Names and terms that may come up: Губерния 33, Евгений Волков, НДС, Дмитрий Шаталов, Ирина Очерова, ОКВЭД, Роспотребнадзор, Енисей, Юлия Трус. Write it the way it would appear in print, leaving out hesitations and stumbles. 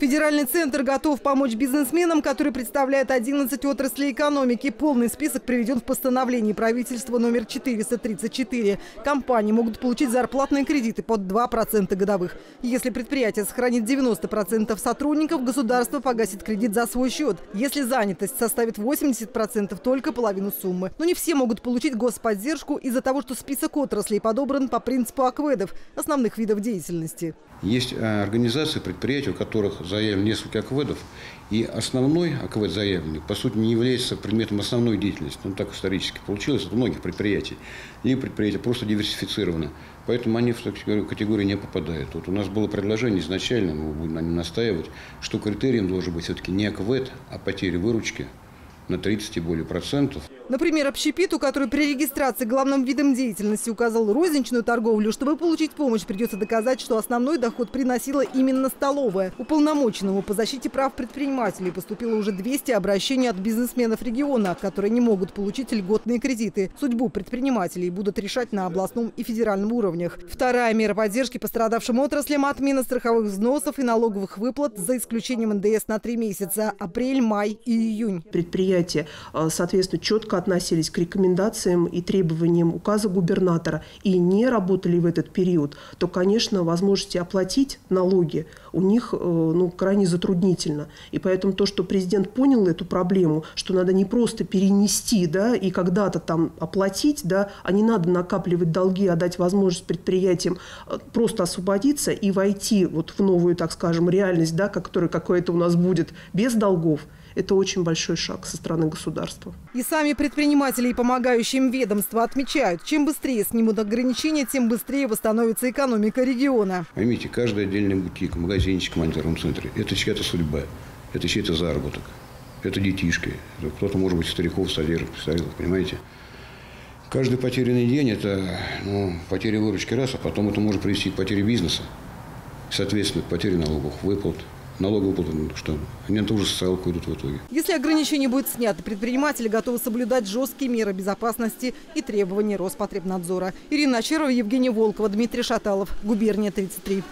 Федеральный центр готов помочь бизнесменам, которые представляют 11 отраслей экономики. Полный список приведен в постановлении правительства номер 434. Компании могут получить зарплатные кредиты под 2% годовых. Если предприятие сохранит 90% сотрудников, государство погасит кредит за свой счет. Если занятость составит 80%, только половину суммы. Но не все могут получить господдержку из-за того, что список отраслей подобран по принципу ОКВЭДов, основных видов деятельности. Есть организации, предприятия, у которых заявлено несколько ОКВЭДов, и основной ОКВЭД заявленный, по сути, не является предметом основной деятельности. Ну, так исторически получилось от многих предприятий. И предприятия просто диверсифицированы, поэтому они в такую категорию не попадают. Вот у нас было предложение изначально, мы будем на нем настаивать, что критерием должен быть все-таки не ОКВЭД, а потеря выручки на 30 и более %. Например, общепиту, который при регистрации главным видом деятельности указал розничную торговлю, чтобы получить помощь, придется доказать, что основной доход приносила именно столовая. Уполномоченному по защите прав предпринимателей поступило уже 200 обращений от бизнесменов региона, которые не могут получить льготные кредиты. Судьбу предпринимателей будут решать на областном и федеральном уровнях. Вторая мера поддержки пострадавшим отраслям – отмена страховых взносов и налоговых выплат за исключением НДС на 3 месяца – апрель, май и июнь. Предприятия, соответственно, четко относились к рекомендациям и требованиям указа губернатора и не работали в этот период, то, конечно, возможности оплатить налоги у них крайне затруднительно. И поэтому то, что президент понял эту проблему, что надо не просто перенести и когда-то там оплатить, а не надо накапливать долги, а дать возможность предприятиям просто освободиться и войти вот в новую, так скажем, реальность, которая какая-то у нас будет без долгов. Это очень большой шаг со стороны государства. И сами предприниматели и помогающие им ведомства отмечают, чем быстрее снимут ограничения, тем быстрее восстановится экономика региона. Поймите, каждый отдельный бутик, магазинчик в мандарном центре – это чья-то судьба, это чей-то заработок, это детишки, кто-то, может быть, стариков, садилов, понимаете? Каждый потерянный день – это потеря выручки раз, а потом это может привести к потере бизнеса, соответственно, к потере налоговых выплат. Налоговые, что они тоже социалку идут в итоге. Если ограничения будут сняты, предприниматели готовы соблюдать жесткие меры безопасности и требования Роспотребнадзора. Ирина Очерова, Евгений Волков, Дмитрий Шаталов. Губерния 33.